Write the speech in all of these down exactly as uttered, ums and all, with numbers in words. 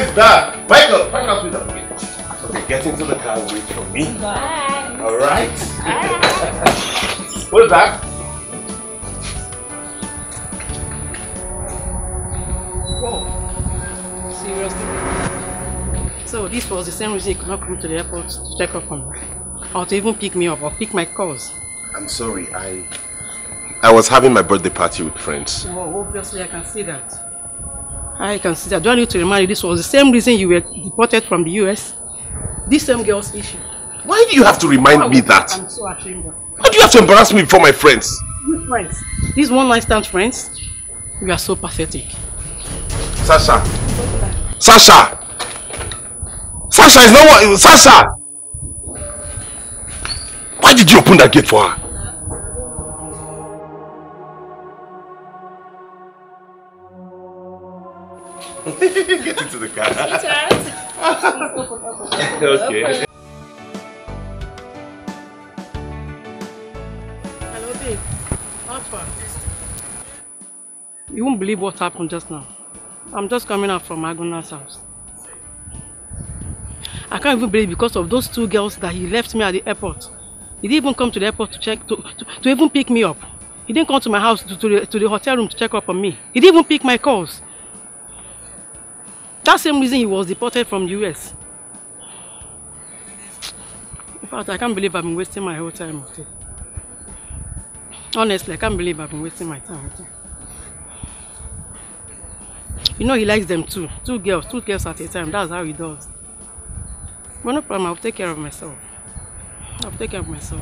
is that? Wake up! Wake up with that. Okay, get into the car and wait for me. Bye. Alright? What is that? Whoa. Seriously? So this was the same reason you could not come to the airport to check up on me. Or to even pick me up or pick my calls. I'm sorry, I... I was having my birthday party with friends. Oh, obviously I can see that. I can see that. Do I need to remind you this was the same reason you were deported from the U S? This same girl's issue. Why do you have to remind oh, me that? I'm so ashamed. Why do you have to embarrass me before my friends? You friends. These one night stand friends, you are so pathetic. Sasha! Sasha! Sasha is not what... Sasha! Why did you open that gate for her? Get into the car. Okay. Hello, babe. How far? You won't believe what happened just now. I'm just coming out from Aguna's house. I can't even believe because of those two girls that he left me at the airport. He didn't even come to the airport to check, to, to, to even pick me up. He didn't come to my house, to, to, the, to the hotel room to check up on me. He didn't even pick my calls. That same reason he was deported from the U S. In fact, I can't believe I've been wasting my whole time with it. Honestly, I can't believe I've been wasting my time with it. You know he likes them too. Two girls, two girls at a time. That's how he does. But no problem, I'll take care of myself. I'll take care of myself.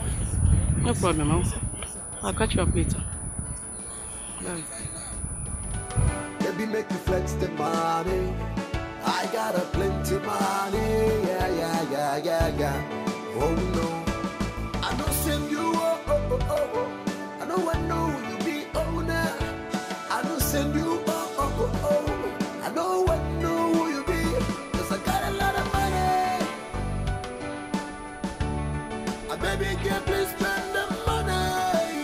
No problem, I'll, I'll catch you up later. Bye. Baby, make me flex the money. I got a plenty money, yeah, yeah, yeah, yeah, yeah. Oh no, I don't send you, oh, oh, oh, oh. I know I know you be owner. I don't send you, oh, oh, oh, oh. I know I know who you be, cause I got a lot of money. I baby can please spend the money,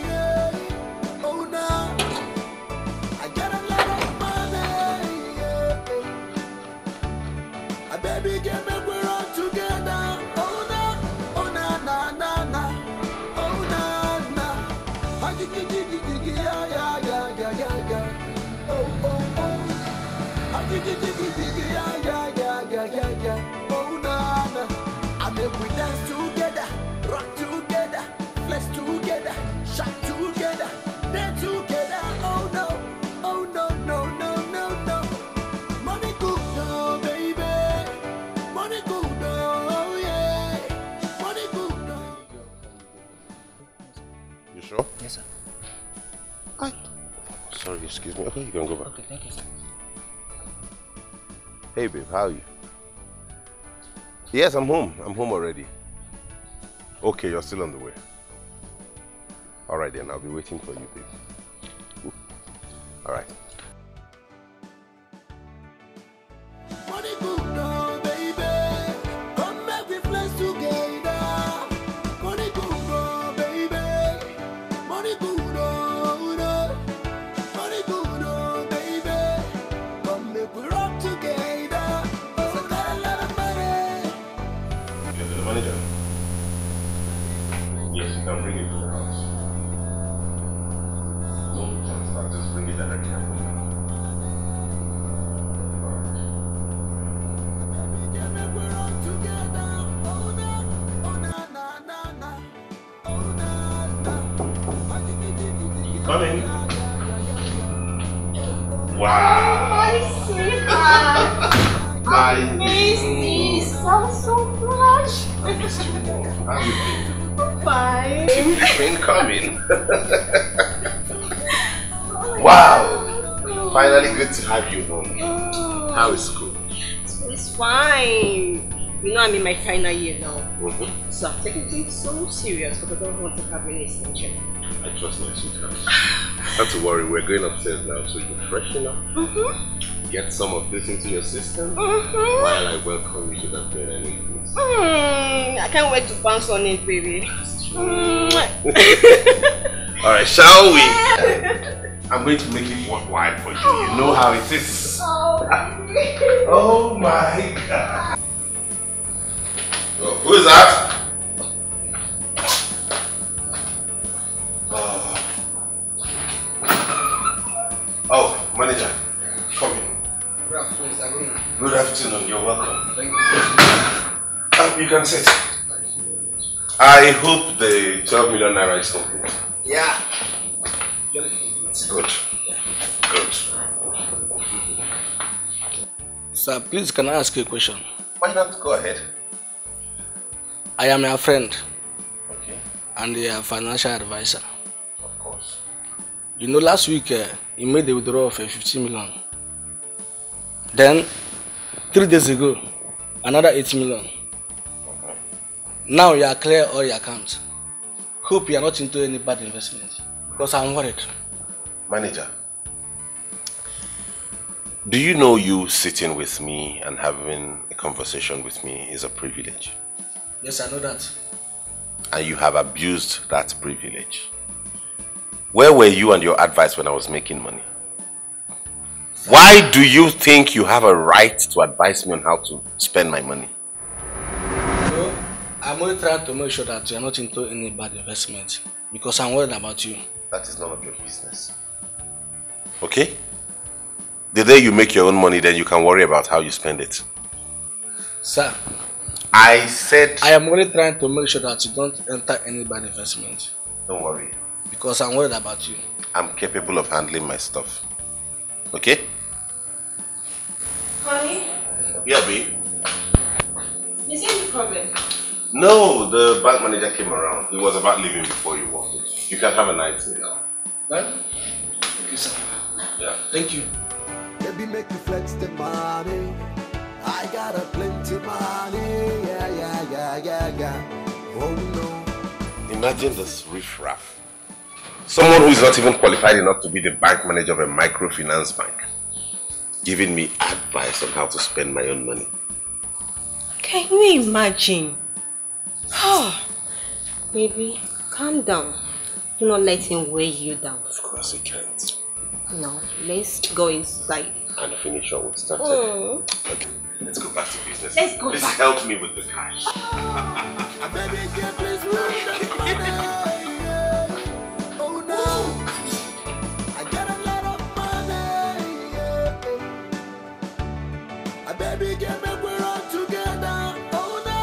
yeah. Oh no, I got a lot of money, yeah. I baby can make we're all together. Oh no, oh na na na na, oh na na. I did it, did it, yeah yeah yeah yeah yeah yeah. Oh oh oh, I did it, did it, yeah yeah yeah yeah yeah yeah. Oh na na, I make we dance together, rock together, flex together, shout together, dance together. Oh no, oh no no no no no. Money good, no baby. Money good, no, oh yeah. Money good, no. You sure? Yes, sir. Hi. Sorry, excuse me. Okay, you can go back. Okay, thank you, sir. Hey, babe, how are you? Yes, I'm home. I'm home already. Okay, you're still on the way. Alright then, I'll be waiting for you, babe. Alright. Money good, no, baby. Come back with place together. Money good, no, baby. Money good, no, no. Money good, no, baby. Come make we rock together. Cause I got a lot of money. You're the manager? Yes, you can bring it to the house. No chance, I'll just bring it directly up with you. Baby, can make we rock together. Oh na, oh na na na na. Oh na na. I did it, did it, did it. Come in. Wow. My sweetheart. I miss you so so much. I miss you more. How you been? Bye. It's been coming. Oh wow! God. Finally, good to have you home. Oh. How is school? School is fine. You know, I'm in my final year now. Mm-hmm. So I'm taking things so serious because I don't want to have any extension. I trust my sweetheart. Not to worry, we're going upstairs now, so you freshen up. Mm-hmm. Get some of this into your system. Mm-hmm. While I welcome you to that bed and evening. Mm, I can't wait to bounce on it, baby. Mm. Alright, shall we? I'm going to make it worthwhile for you. You know how it is. Oh, oh my God. Oh, who is that? Oh, oh manager, come in. Good afternoon, Mister Aguna. Good afternoon, you're welcome. Thank you. Oh, you can sit. I hope the twelve million naira is complete. Yeah. Good. Good. Sir, please, can I ask you a question? Why not? Go ahead. I am your friend. Okay. And your financial advisor. Of course. You know, last week uh, you made a withdrawal of uh, fifty million. Then, three days ago, another eight million. Okay. Now you are clear all your accounts. Hope you are not into any bad investment. Because I'm worried. Manager, do you know you sitting with me and having a conversation with me is a privilege? Yes, I know that. And you have abused that privilege. Where were you and your advice when I was making money? Sir. Why do you think you have a right to advise me on how to spend my money? So, I'm only trying to make sure that you are not into any bad investment because I'm worried about you. That is none of your business. Okay? The day you make your own money, then you can worry about how you spend it. Sir, I said... I am only trying to make sure that you don't enter any bad investment. Don't worry. Because I'm worried about you. I'm capable of handling my stuff. Okay? Honey? Yeah, babe. Is there any problem? No, the bank manager came around. He was about leaving before you walked in. You can have a night here now. Right? Thank you, sir. Yeah. Thank you. Baby, make me flex the money. I got a plenty money. Yeah, yeah, yeah, yeah, yeah. Oh no. Imagine this riffraff. Someone who is not even qualified enough to be the bank manager of a microfinance bank, giving me advice on how to spend my own money. Can you imagine? Oh, baby, calm down. Do not let him weigh you down. Of course he can't. No, let's go inside. And finish what we started. Oh. Okay, let's go back to business. Let's go please back. Help me with the cash. Oh, baby, can please move the money. Yeah. Oh no. I got a lot of money. Yeah. I baby, can me we're all together. Oh no,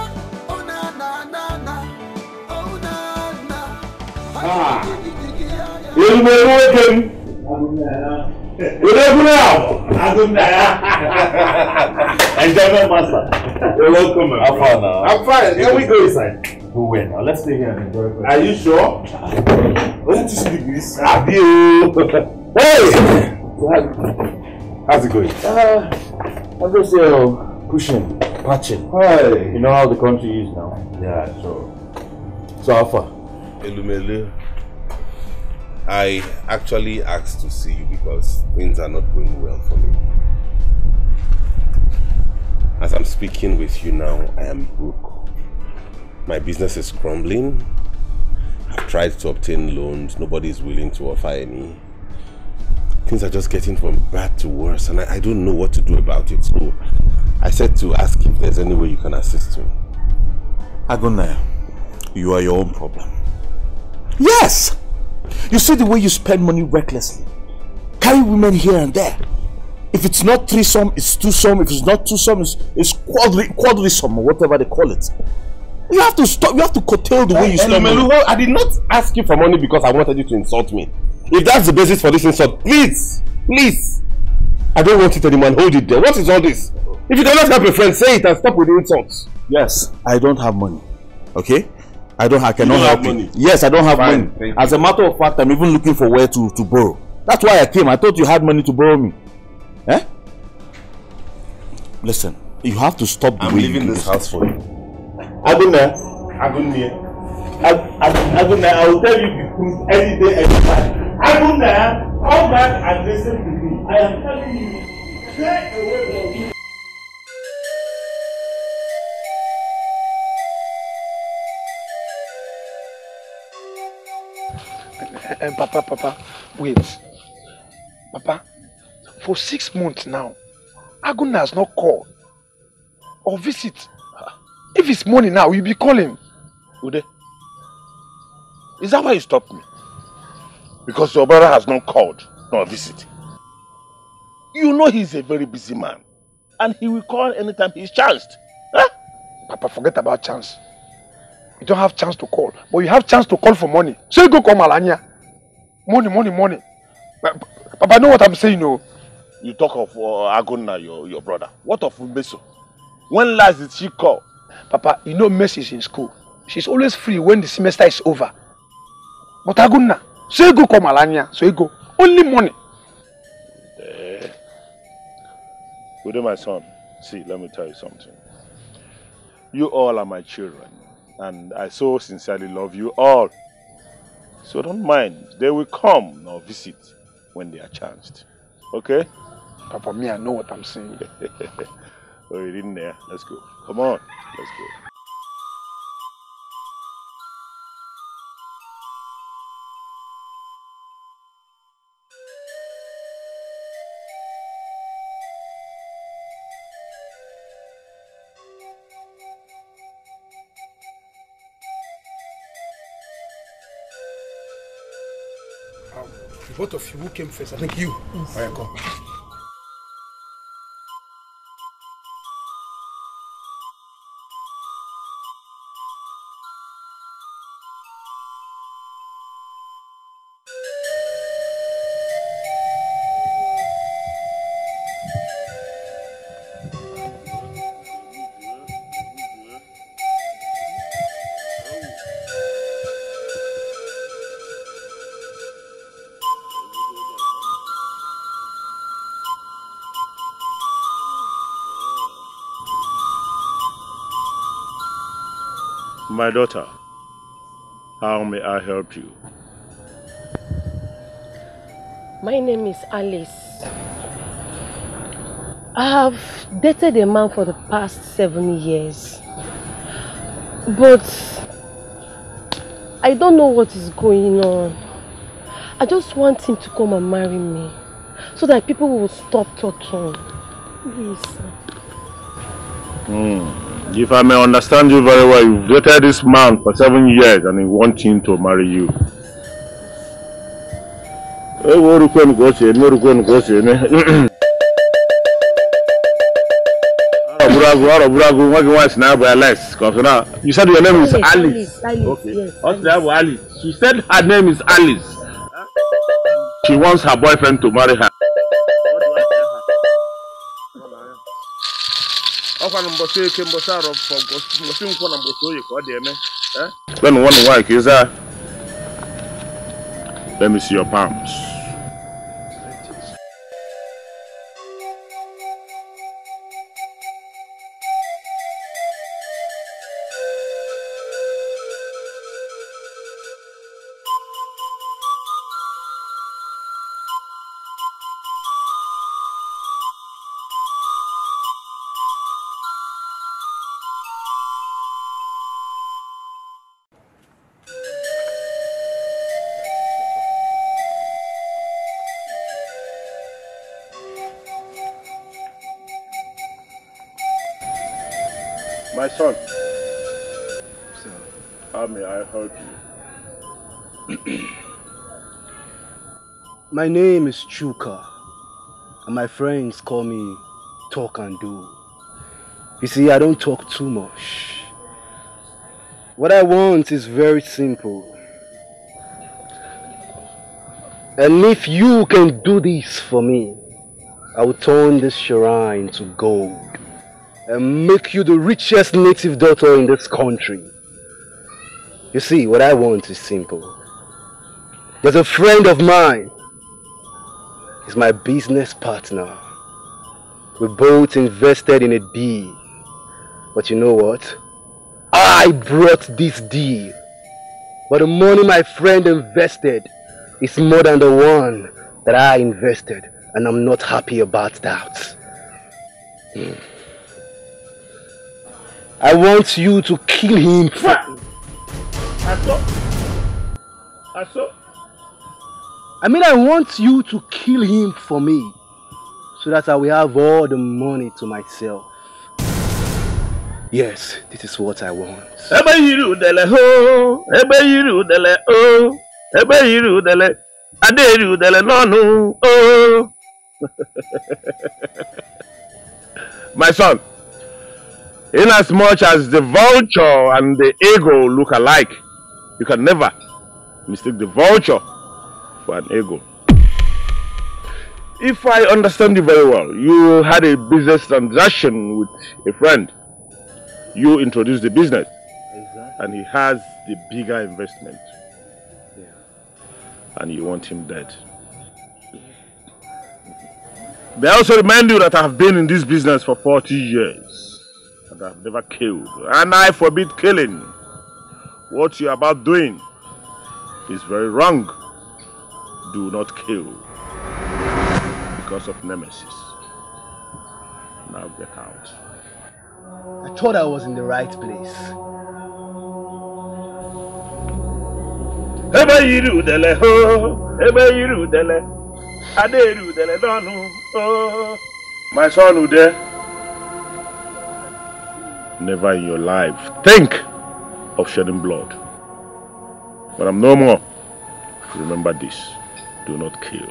oh na na na na. Oh na na. Ah. You know what? Good afternoon. Aguna. Enjoyment master. You're welcome. I'm fine now. I'm fine. Can we go inside? Go where now? Let's stay here and enjoy. Are you sure? Let's just do this. Adieu. Hey. How's it going? Uh, I'm just uh, pushing, patching. Hey. You know how the country is now. Yeah. So. So how far? Elumelu. I actually asked to see you because things are not going well for me. As I'm speaking with you now, I am broke. My business is crumbling. I've tried to obtain loans. Nobody is willing to offer any. Things are just getting from bad to worse, and I, I don't know what to do about it. So I said to ask if there's any way you can assist me. Aguna, you are your own problem. Yes! You see the way you spend money recklessly. Carry women here and there. If it's not threesome, it's twosome. If it's not twosome, it's, it's quadri quadrisome or whatever they call it. You have to stop. You have to curtail the way you spend money. I did not ask you for money because I wanted you to insult me. If that's the basis for this insult, please, please. I don't want it anymore. Hold it there. What is all this? If you cannot help a friend, say it and stop with the insults. Yes, I don't have money. Okay? I don't. I cannot help you. Yes, I don't have Fine, money. As a matter of fact, I'm even looking for where to to borrow. That's why I came. I thought you had money to borrow me. Eh? Listen, you have to stop. I'm leaving this house for you. Aguna, Aguna, Aguna. I will tell you the truth any day, any time. Aguna, come back and listen to me. I am telling you, stay away from me. And Papa, Papa, wait. Papa, for six months now, Aguna has not called or visit. If it's morning now, you'll be calling. Udeh, is that why you stopped me? Because your brother has not called nor visit. You know he's a very busy man, and he will call anytime he's chanced. Huh? Papa, forget about chance. You don't have chance to call, but you have chance to call for money. So you go call Malanya. Money, money, money. Papa, know what I'm saying, no? You talk of uh, Aguna, your, your brother. What of Meso? When last did she call? Papa, you know Messi is in school. She's always free when the semester is over. But Aguna, so you go call Malanya. So you go. Only money. Uh, Good, my son. See, let me tell you something. You all are my children. And I so sincerely love you all. So don't mind. They will come or visit when they are chanced. Okay? Papa, me, I know what I'm saying. Oh, you're in there. Let's go. Come on. Let's go. Both of you who came first, I think you. Yes. All right, come. My daughter, how may I help you? My name is Alice. I have dated a man for the past seven years. But I don't know what is going on. I just want him to come and marry me so that people will stop talking. Please. Mm. If I may understand you very well, you've dated this man for seven years and you want him to marry you. You said your name is Alice. Alice, Alice, okay. Yes, Alice. She said her name is Alice. She wants her boyfriend to marry her. When one wife is there, let me see your palms. My name is Chuka, and my friends call me Talk and Do. You see, I don't talk too much. What I want is very simple. And if you can do this for me, I will turn this shrine to gold and make you the richest native daughter in this country. You see, what I want is simple. There's a friend of mine. He's my business partner. We both invested in a deal. But you know what? I brought this deal. But the money my friend invested is more than the one that I invested. And I'm not happy about that. I want you to kill him. I saw. I saw. I mean, I want you to kill him for me, so that I will have all the money to myself. Yes, this is what I want. My son, inasmuch as the vulture and the eagle look alike, you can never mistake the vulture for an eagle. If I understand you very well, you had a business transaction with a friend. You introduced the business, exactly. And he has the bigger investment, yeah. And you want him dead. Yeah. They also remind you that I have been in this business for forty years, and I have never killed, and I forbid killing. What you are about doing is very wrong. Do not kill because of nemesis. Now get out. I thought I was in the right place. My son Udeh, never in your life think of shedding blood. But I'm no more. Remember this. Do not kill.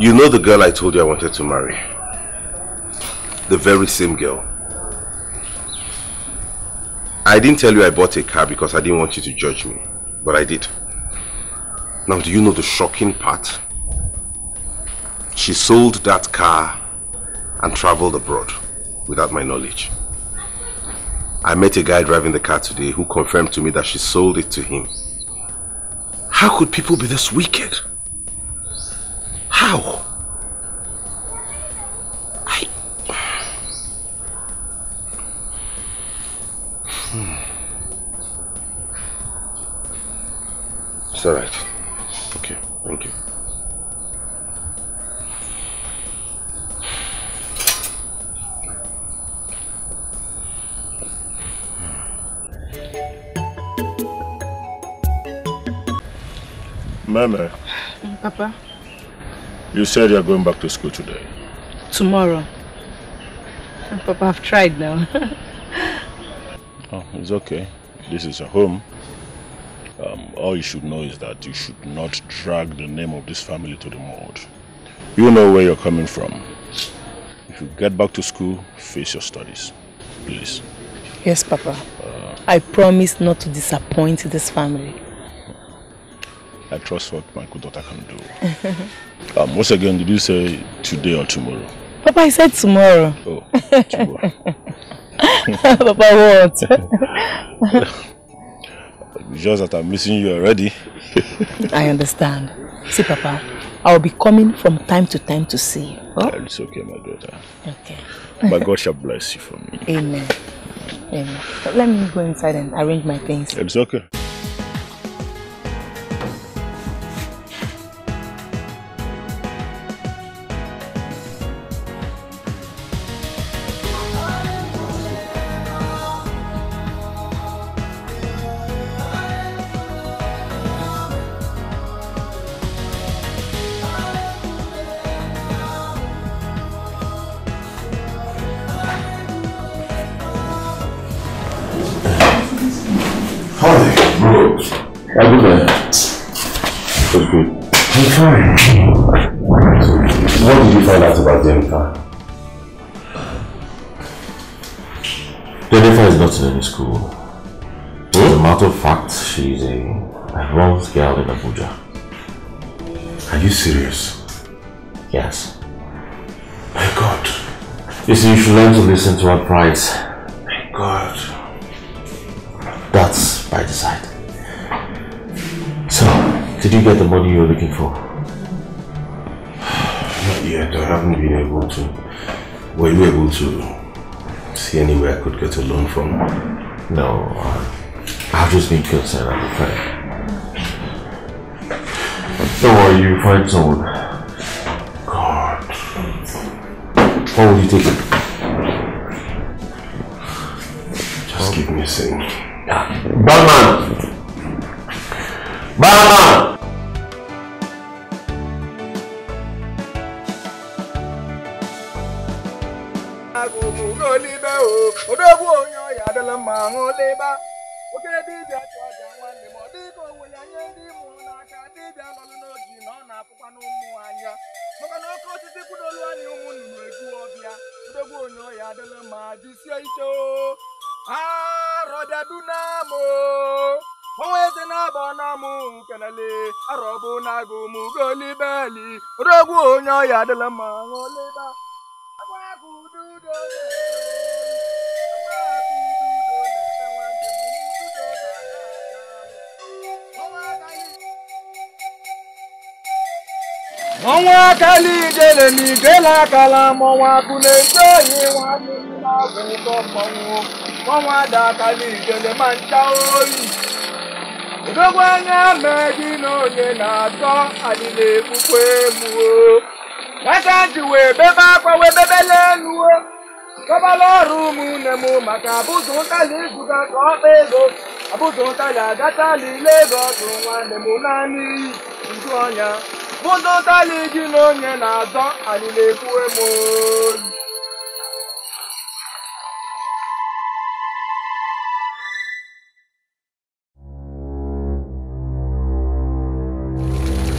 You know the girl I told you I wanted to marry? The very same girl. I didn't tell you I bought a car because I didn't want you to judge me, but I did. Now, do you know the shocking part? She sold that car and traveled abroad without my knowledge. I met a guy driving the car today who confirmed to me that she sold it to him. How could people be this wicked? How? I... Hmm. It's all right. Okay, thank you. Mama. Papa. You said you're going back to school today. Tomorrow. And Papa, I've tried now. Oh, it's okay. This is your home. Um, all you should know is that you should not drag the name of this family to the mud. You know where you're coming from. If you get back to school, face your studies. Please. Yes, Papa. Uh, I promise not to disappoint this family. I trust what my good daughter can do. um, once again, did you say today or tomorrow? Papa, I said tomorrow. Oh, tomorrow. Papa, what? Just that I'm missing you already. I understand. See, Papa, I'll be coming from time to time to see you. Huh? Yeah, it's okay, my daughter. Okay. But God shall bless you for me. Amen. Amen. But let me go inside and arrange my things. It's okay. Aguna. That's good. I'm fine. What did you find out about Jennifer? Jennifer is not in any school. As a matter of fact, she's a advanced girl in Abuja. Are you serious? Yes. My God. You see, you should learn to listen to her prides. My God. That's by design. So, did you get the money you were looking for? Not yet. I haven't been able to. Were you able to see anywhere I could get a loan from? No. I've just been concerned, I'm afraid. Don't worry, you find someone. How will you take it? Just give me a second. Barman! Barman! One Don't I leave you alone and I don't I live for a moon.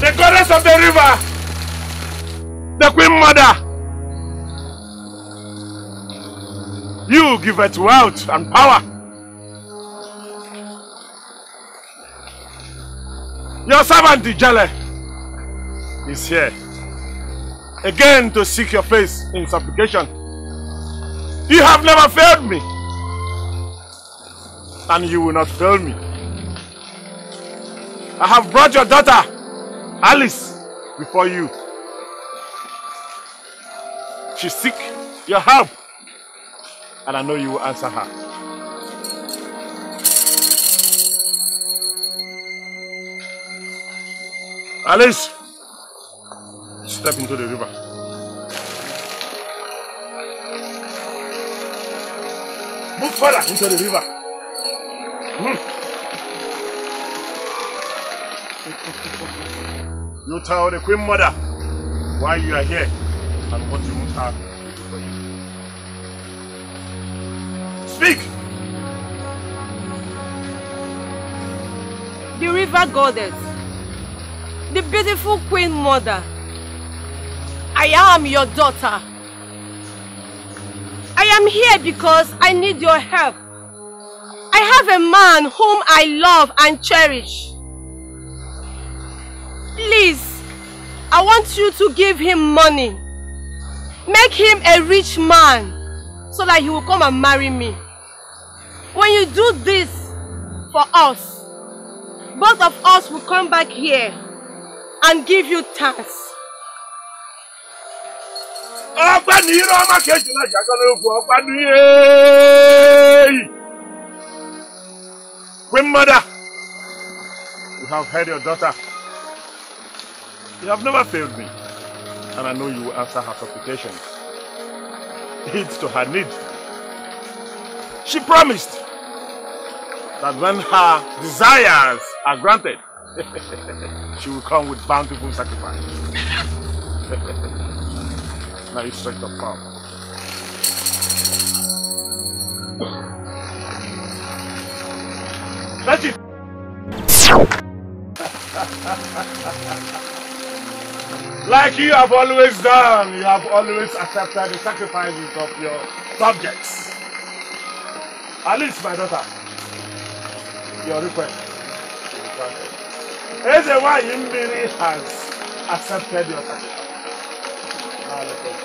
The goddess of the river, the Queen Mother, you give it wealth and power. Your servant, Ijele, is here again to seek your face in supplication. You have never failed me, and you will not fail me. I have brought your daughter, Alice, before you. She seeks your help, and I know you will answer her. Alice, step into the river. Move further into the river. Mm. You tell the Queen Mother why you are here and what you want her to do for you. Speak! The river goddess, the beautiful Queen Mother, I am your daughter. I am here because I need your help. I have a man whom I love and cherish. Please, I want you to give him money. Make him a rich man so that he will come and marry me. When you do this for us, both of us will come back here and give you thanks. Queen Mother, you have heard your daughter. You have never failed me, and I know you will answer her supplications. Heeds to her needs. She promised that when her desires are granted, she will come with bountiful sacrifice. Now you strike the palm. That's it! Like you have always done, you have always accepted the sacrifices of your subjects. Alice, my daughter, your request is granted. As a wife, Mary has accepted your sacrifice. Now let us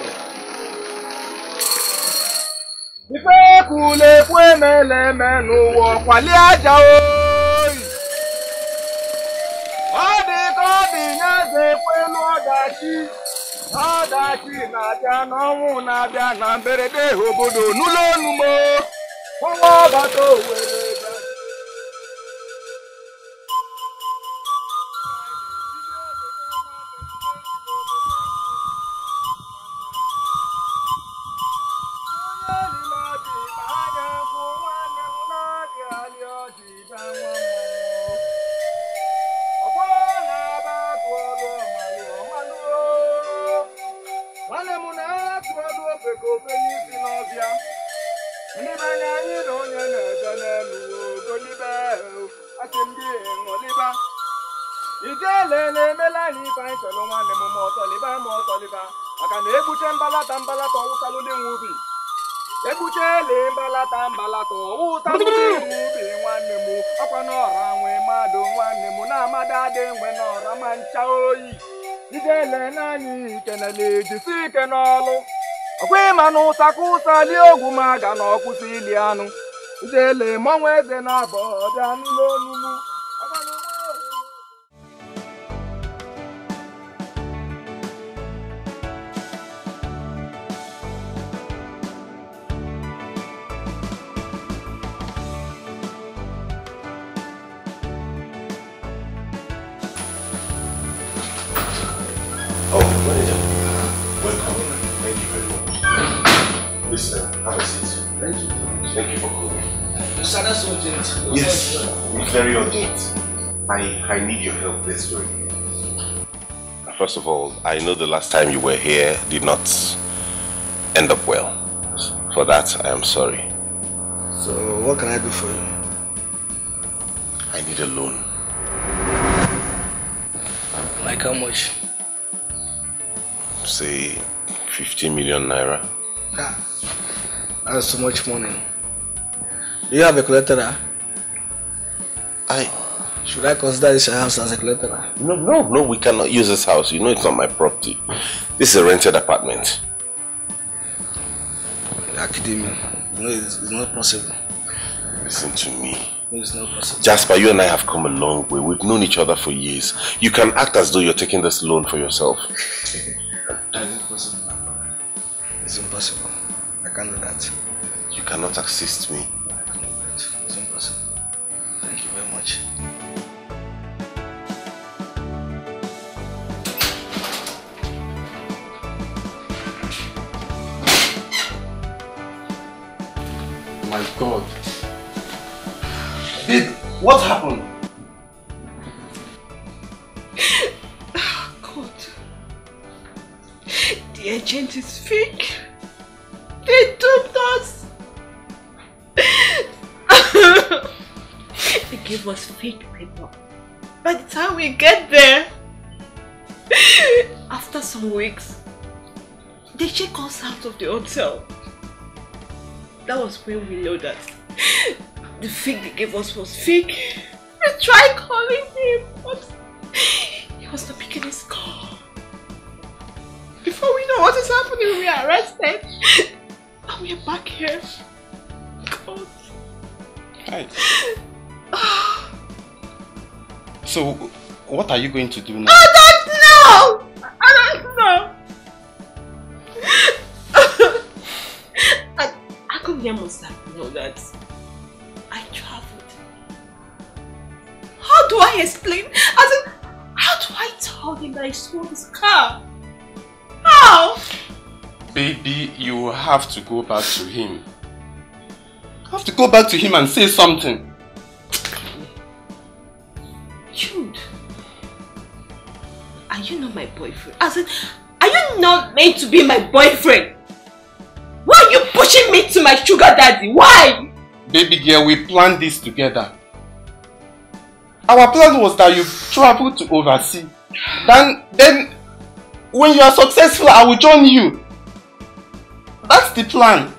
go. Ife kule kwe mele menu wo kwali aja oi. Ode ko binya ze kwe lodachi. Lodachi na bia no wu na bia na berede obodo nulo numo. Owo ba to were ba. Sakusa Liogumaga no Cusiliano, Ijele Monwe de Nabo, Danilo Numu. Very urgent. I, I need your help this way. First of all, I know the last time you were here did not end up well. For that, I am sorry. So, what can I do for you? I need a loan. Like how much? Say, fifty million naira. Ah, that's too much money. Do you have a collateral? I, should I consider this house as a collateral? No, no, no, we cannot use this house. You know it's not my property. This is a rented apartment. You are kidding me. No, it's, it's not possible. Listen to me. No, it's not possible. Jasper, you and I have come a long way. We've known each other for years. You can act as though you're taking this loan for yourself. That's impossible. It's impossible. I can't do that. You cannot assist me. My God. Babe, what happened? Oh God. The agent is fake. They duped us. They gave us fake paper. By the time we get there, after some weeks, they check us out of the hotel. That was when we know that the fig they gave us was fig. We tried calling him, but he was not picking his call. Before we know what is happening, we are arrested. And we are back here. God. Right. So, what are you going to do now? I don't know! I don't know! You must have known that I traveled. How do I explain? As in, how do I tell him that I stole his car? How? Baby, you have to go back to him. You have to go back to him and say something. Jude, are you not my boyfriend? As in, are you not meant to be my boyfriend? Why are you pushing me to my sugar daddy? Why? Baby girl, we planned this together. Our plan was that you travel to overseas. Then, then, when you are successful, I will join you. That's the plan.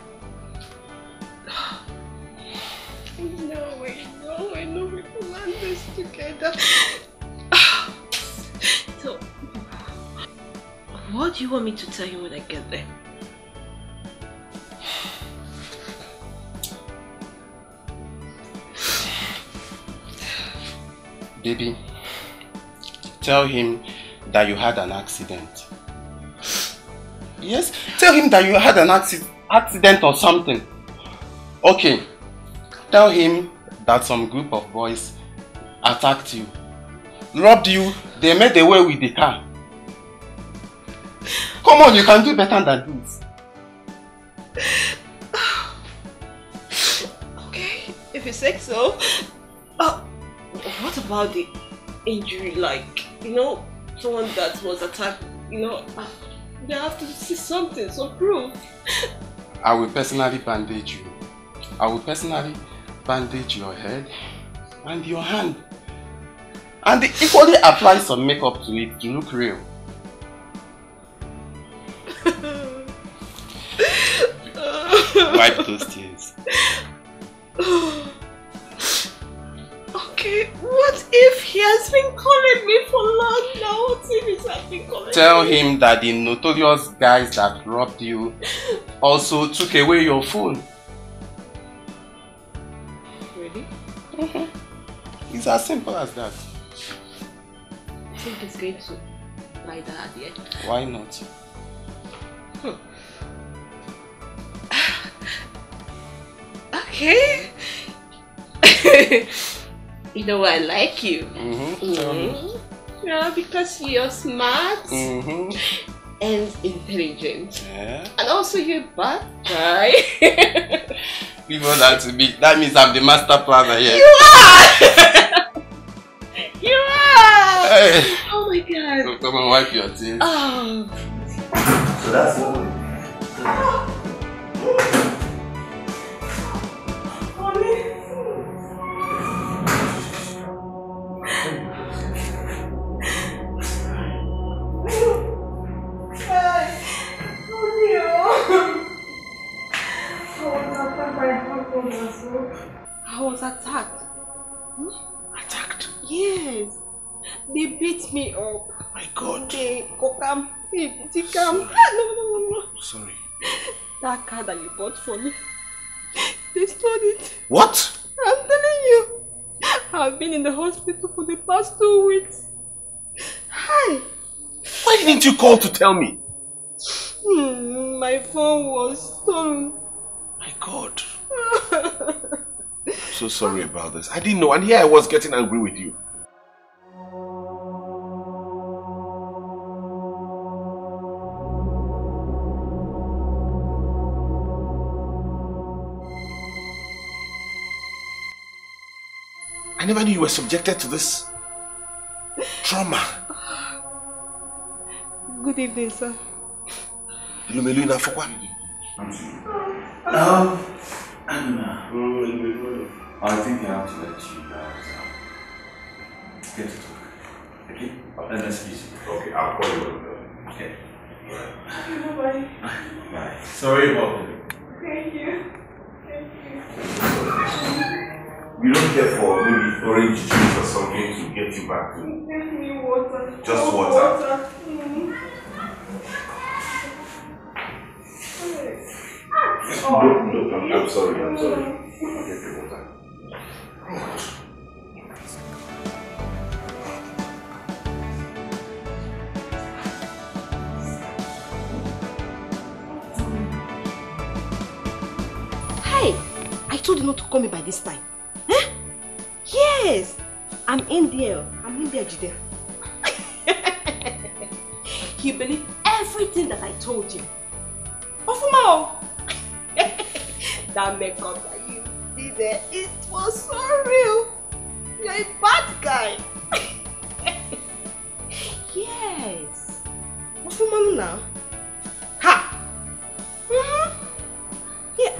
No, I know, I know we planned this together. So, what do you want me to tell you when I get there? Baby, tell him that you had an accident. Yes, tell him that you had an acci- accident or something. Okay, tell him that some group of boys attacked you, robbed you, they made away with the car. Come on, you can do better than this. Okay, if you say so. Uh What about the injury, like, you know, someone that was attacked, you know, they have to see something, some proof. I will personally bandage you. I will personally bandage your head and your hand. And equally apply some makeup to it to look real. Wipe those tears. Okay, what if he has been calling me for long now? What if he has been calling Tell me? him that the notorious guys that robbed you also took away your phone. Really? Mm-hmm. It's as simple as that. I think he's going to buy that, yeah? Why not? Hmm. Okay. You know, I like you. Mm-hmm. Mm-hmm. Yeah, because you're smart mm-hmm. and intelligent. Yeah. And also you're bad guy. People like to be. That means I'm the master planner here. You are! You are! Hey. Oh my god. So come and wipe your tears. Oh. So that's what we do. I was attacked. Hmm? Attacked? Yes. They beat me up. My god. They kokam. They tikam. No, no, no, no. Sorry. That car that you bought for me. They stole it. What? I'm telling you. I've been in the hospital for the past two weeks. Hi. Why didn't you call to tell me? Hmm, my phone was stolen. My god. I'm so sorry about this. I didn't know, and here I was getting angry with you. I never knew you were subjected to this trauma. Good evening, sir. Um, I think I have to let you guys um, get to talk. Okay? And let's use it. Okay, I'll call you over. Okay. Bye. Bye. Bye. Sorry about it. Thank you. Thank you. You don't care for maybe orange juice or something to get you back to? Give me water. Just oh, water. water. Mm-hmm. Oh. No, no, no, I'm sorry, I'm sorry. I'll get the water. All right. Hey, I told you not to call me by this time. Huh? Yes, I'm in there. I'm in there, Jide. You believe everything that I told you. Ofumo, that makeup that you did there. It was so real. You're a bad guy. Yes. What's the money now? Ha! Mm-hmm. Yeah.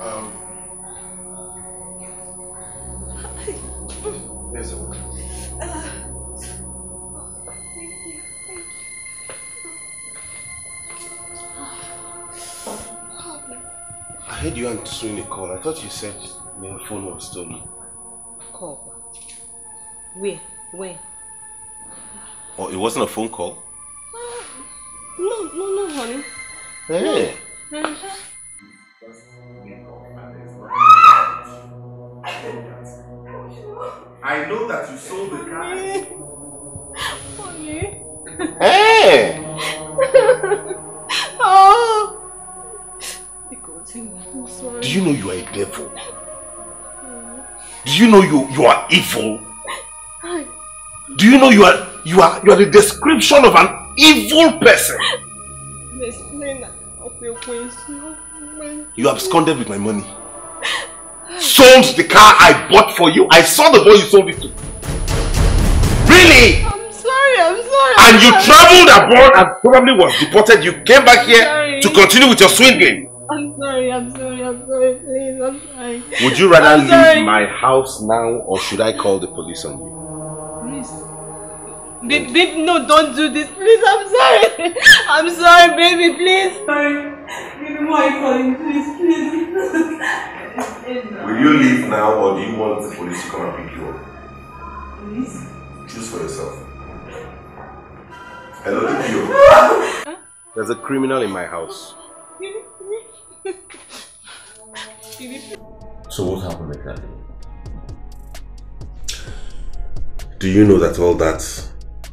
Um. I heard you answering a call. I thought you said your phone was stolen. Call? Where? Where? Oh, it wasn't a phone call? Uh, no, no, no, honey. Hey. No. Uh -huh. I know that you sold the car. Honey. Hey! Oh! I'm sorry. Do you know you are a devil? No. Do you know you you are evil? I... Do you know you are you are you are the description of an evil person? You absconded with my money. Sold the car I bought for you. I saw the boy you sold it to. Really? I'm sorry, I'm sorry. I'm and you sorry. traveled abroad and probably was deported. You came back here sorry. to continue with your swindling. I'm sorry, I'm sorry, I'm sorry, please, I'm sorry. Would you rather leave my house now or should I call the police on you? Please. Babe, babe, no, don't do this. Please, I'm sorry. I'm sorry, baby, please. Sorry. Please, please. Will you leave now or do you want the police to come and pick you up? Please. Choose for yourself. Hello, to you. There's a criminal in my house. So what happened exactly? Do you know that all that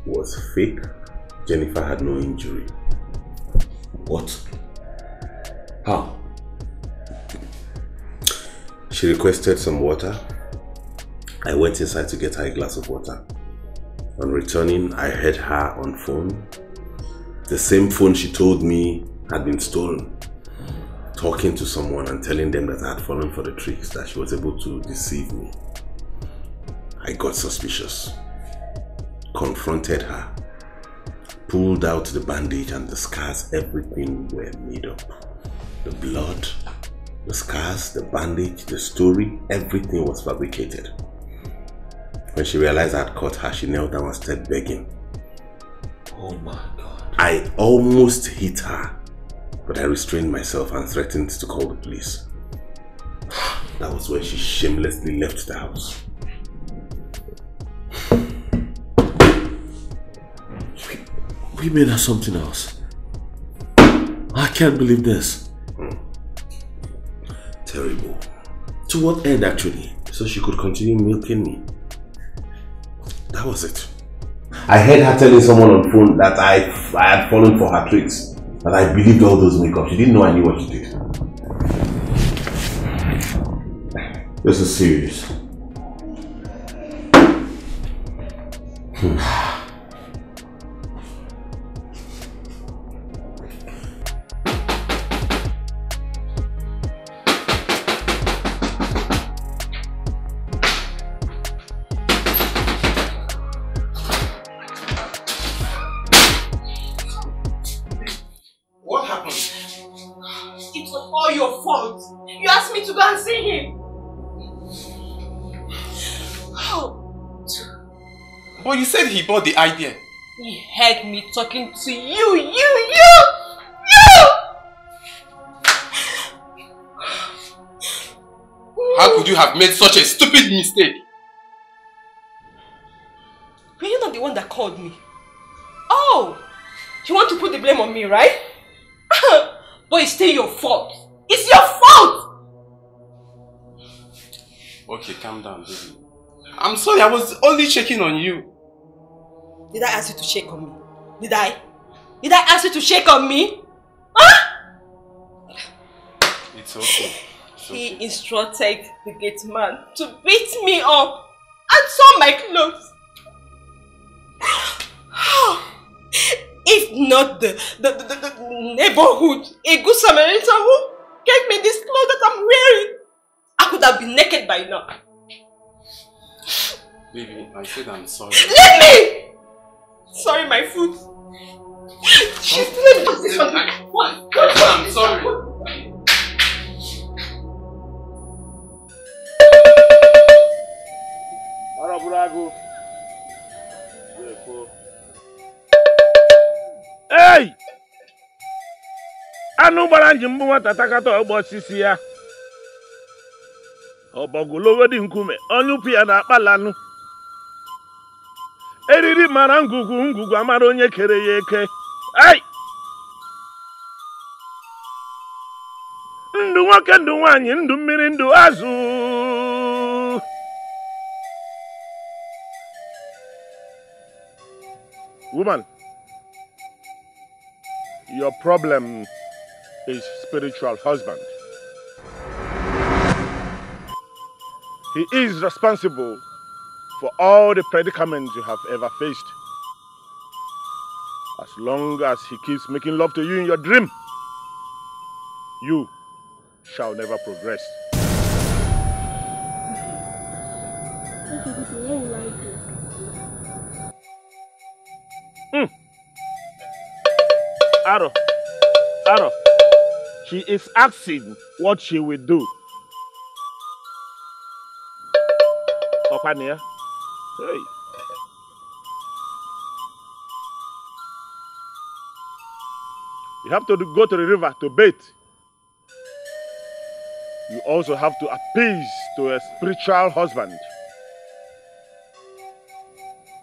was fake? Jennifer had no injury. What? How? She requested some water. I went inside to get her a glass of water. On returning, I heard her on phone. The same phone she told me had been stolen. Talking to someone and telling them that I had fallen for the tricks, that she was able to deceive me. I got suspicious, confronted her, pulled out the bandage and the scars, everything were made up. The blood, the scars, the bandage, the story, everything was fabricated. When she realized I had caught her, she knelt down and started begging. Oh my God. I almost hit her. But I restrained myself and threatened to call the police. That was when she shamelessly left the house. We, we made her something else. I can't believe this. Mm. Terrible. To what end, actually? So she could continue milking me. That was it. I heard her telling someone on phone that I, I had fallen for her tricks. And I believed all those makeup. She didn't know I knew what she did. This is serious. Hmm. He bought the idea. He heard me talking to you, you, you, you! How could you have made such a stupid mistake? Were you not the one that called me? Oh, you want to put the blame on me, right? But it's still your fault. It's your fault! Okay, calm down, baby. I'm sorry, I was only checking on you. Did I ask you to shake on me? Did I? Did I ask you to shake on me? Huh? It's okay. It's he okay. instructed the gate man to beat me up and sew my clothes. If not the, the, the, the neighborhood, a good Samaritan who gave me this clothes that I'm wearing, I could have been naked by now. Baby, I said I'm sorry. Leave me! Sorry, my foot. She's playing with this one. What? I'm sorry. Hey! I know what I'm doing. Obogulogo nkume onupia na akpalanu eriri mara ngugu ngugu amara onye kere ya eke ai ndu nwoke ndu nwaanyị ndu mmiri ndu azụ woman your problem is spiritual husband. He is responsible for all the predicaments you have ever faced. As long as he keeps making love to you in your dream, you shall never progress. Mm. Aro, Aro, she is asking what she will do. Hey. You have to go to the river to bathe. You also have to appease to a spiritual husband.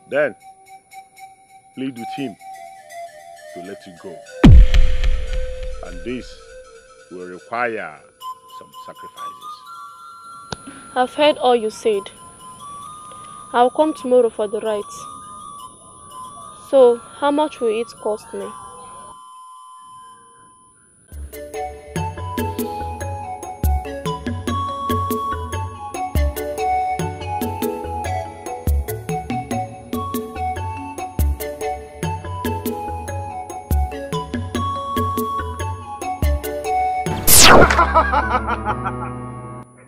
Then, plead with him to let you go. And this will require some sacrifices. I've heard all you said. I'll come tomorrow for the rites. So, how much will it cost me?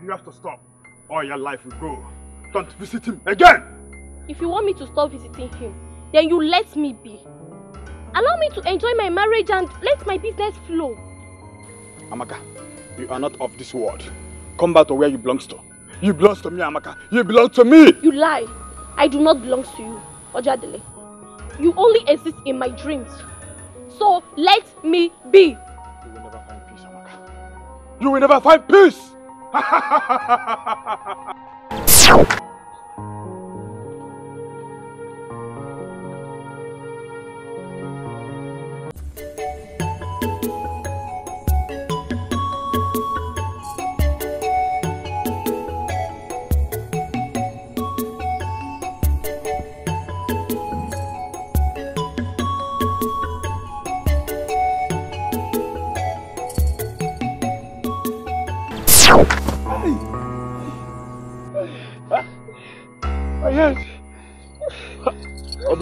You have to stop, or your life will go. Don't visit him again! If you want me to stop visiting him, then you let me be. Allow me to enjoy my marriage and let my business flow. Amaka, you are not of this world. Come back to where you belong to. You belong to me, Amaka. You belong to me! You lie. I do not belong to you, Ojadele. You only exist in my dreams. So let me be. You will never find peace, Amaka. You will never find peace!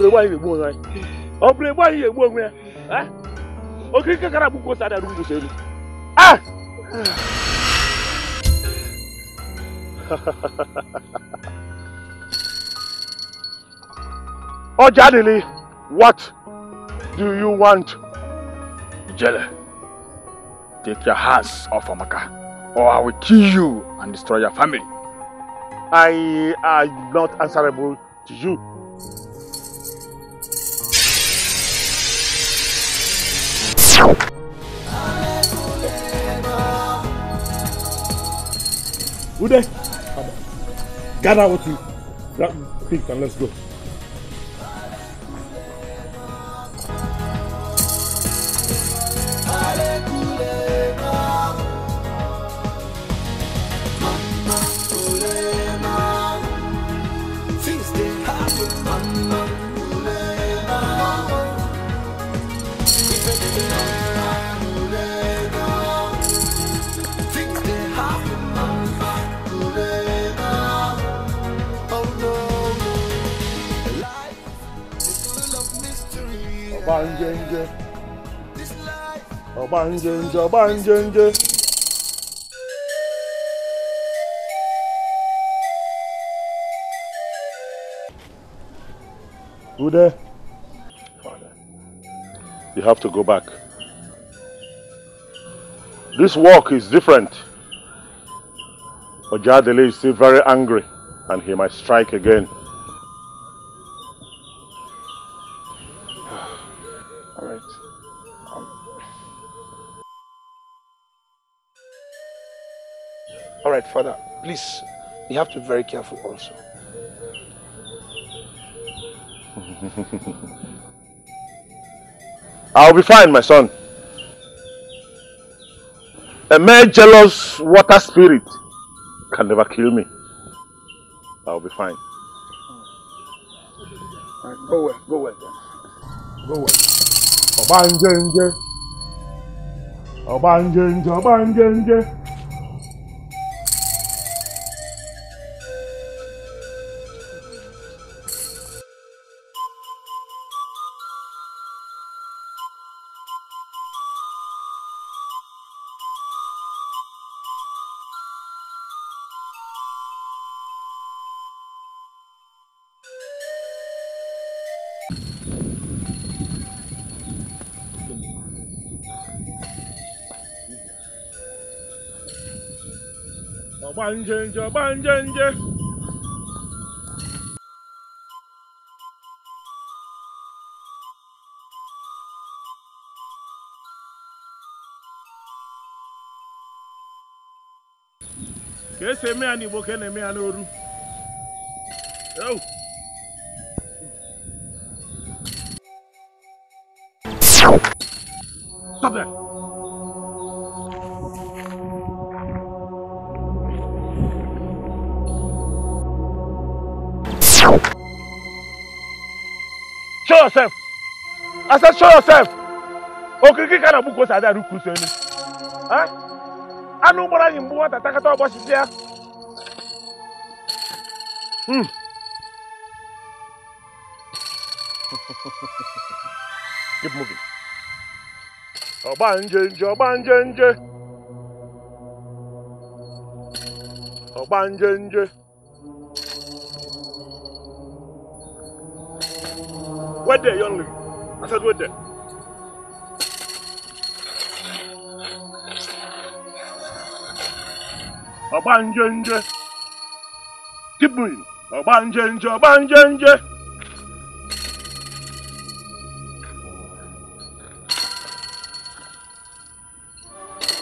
Why you go right? Oh, why you go where? Ah? Okay, can I book outside the room to say? Ah! Oh, Ojadele, what do you want? Ijele, take your hands off Amaka, or I will kill you and destroy your family. I am not answerable to you. Udeh, gather what you picked and let's go. Banjenge, banjenge, banjenge. Udeh, Father, you have to go back. This walk is different. Ojadele is still very angry, and he might strike again. Father, Please, you have to be very careful also. I'll be fine, my son. A mere jealous water spirit can never kill me. I'll be fine. All right, go well, go well then. Go well. Obanje, obanje, obanje. Banjeng, banjeng, banjeng. Kese me ani boke ne me anoru. Yo. Stop there. Show yourself. I said, show yourself. Okay, you can't book us at that rook. Huh? I know what I am. What attack at all? What is there? Hmm. Keep moving. Obanje, Obanje, Obanje. Wait there, young lady. I said, wait there. Obanje. Keep moving. Obanje, Obanje.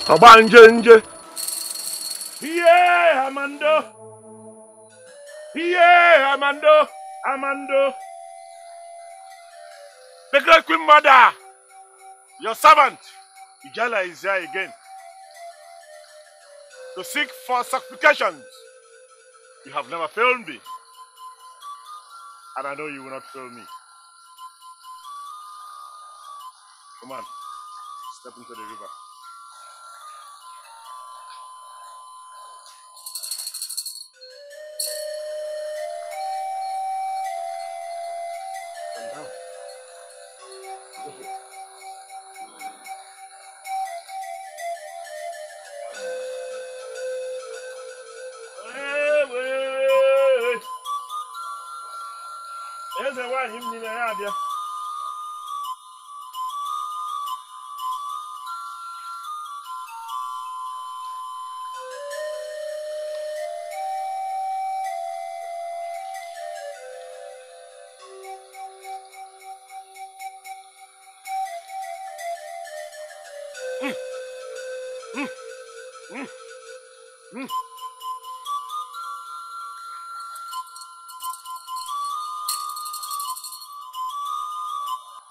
Obanje. Yeah, Amando. Yeah, Amando. Amando. The great Queen Mother, your servant, Ijala, is here again to seek for supplications. You have never failed me, and I know you will not fail me. Come on, step into the river.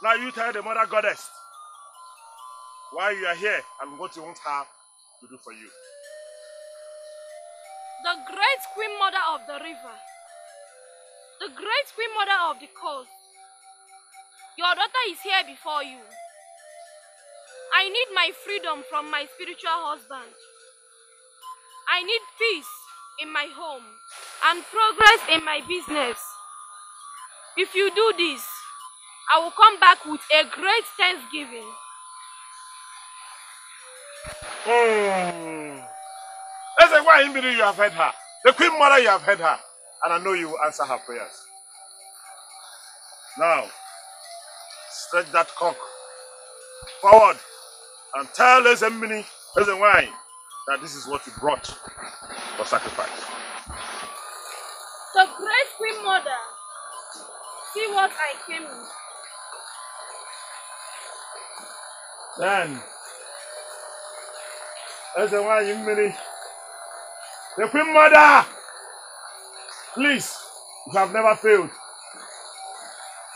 Now you tell the mother goddess why you are here and what you want her to do for you. The great Queen Mother of the river, the great Queen Mother of the coast, your daughter is here before you. I need my freedom from my spiritual husband. I need peace in my home and progress in my business. If you do this, I will come back with a great thanksgiving. Mm. That's like why you have heard her. The Queen Mother, you have heard her. And I know you will answer her prayers. Now, stretch that cock forward and tell Ezemini, Ezewine, that this is what you brought for sacrifice. The great Queen Mother, see what I came with. Then, as a wine, The Queen Mother, please, you have never failed.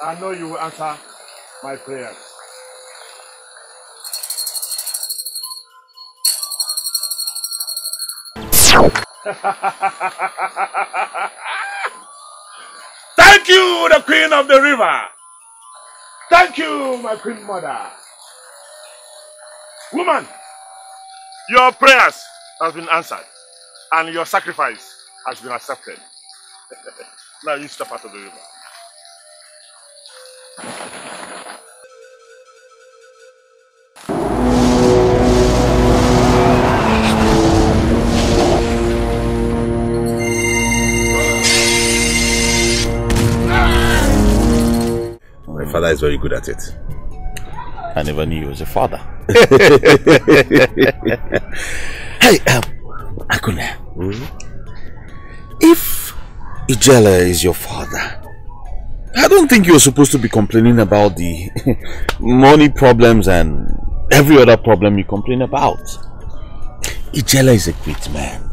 I know you will answer my prayers. Thank you, the Queen of the River. Thank you, my Queen Mother. Woman, your prayers have been answered and your sacrifice has been accepted. Now you step out of the river. My father is very good at it. I never knew he was a father. Hey, um, Aguna, mm-hmm. If Ijala is your father, I don't think you're supposed to be complaining about the money problems and every other problem you complain about. Ijala is a great man.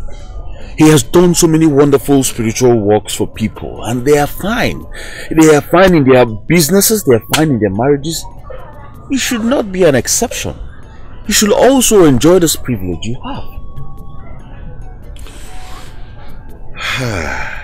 He has done so many wonderful spiritual works for people and they are fine. They are fine in their businesses, they are fine in their marriages. You should not be an exception. You should also enjoy this privilege you have.